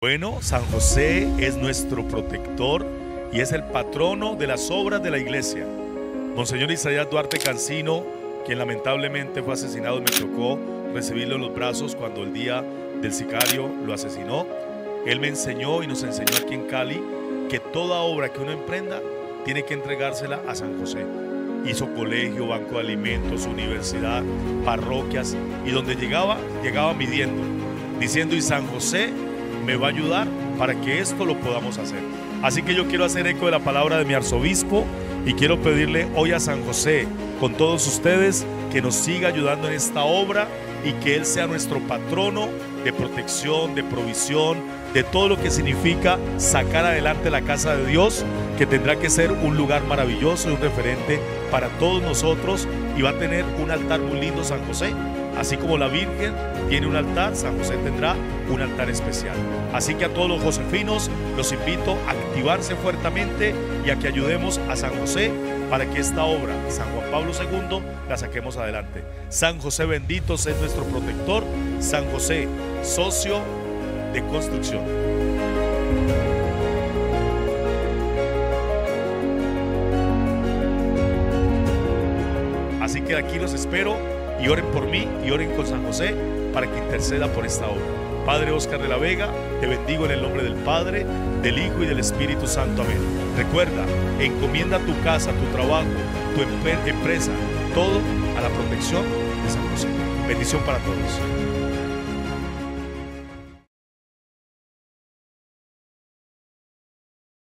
Bueno, San José es nuestro protector y es el patrono de las obras de la iglesia. Monseñor Isaías Duarte Cancino, quien lamentablemente fue asesinado, me tocó recibirlo en los brazos cuando el día del sicario lo asesinó. Él me enseñó y nos enseñó aquí en Cali que toda obra que uno emprenda tiene que entregársela a San José. Hizo colegio, banco de alimentos, universidad, parroquias, y donde llegaba midiendo, diciendo: y San José me va a ayudar para que esto lo podamos hacer. Así que yo quiero hacer eco de la palabra de mi arzobispo y quiero pedirle hoy a San José, con todos ustedes, que nos siga ayudando en esta obra y que él sea nuestro patrono de protección, de provisión, de todo lo que significa sacar adelante la casa de Dios, que tendrá que ser un lugar maravilloso y un referente para todos nosotros, y va a tener un altar muy lindo San José. Así como la Virgen tiene un altar, San José tendrá un altar especial. Así que a todos los josefinos los invito a activarse fuertemente y a que ayudemos a San José para que esta obra, San Juan Pablo II, la saquemos adelante. San José bendito, sé nuestro protector. San José, socio de construcción. Así que aquí los espero, y oren por mí y oren con San José para que interceda por esta obra. Padre Oscar de la Vega, te bendigo en el nombre del Padre, del Hijo y del Espíritu Santo. Amén. Recuerda, encomienda tu casa, tu trabajo, tu empresa, todo a la protección de San José. Bendición para todos.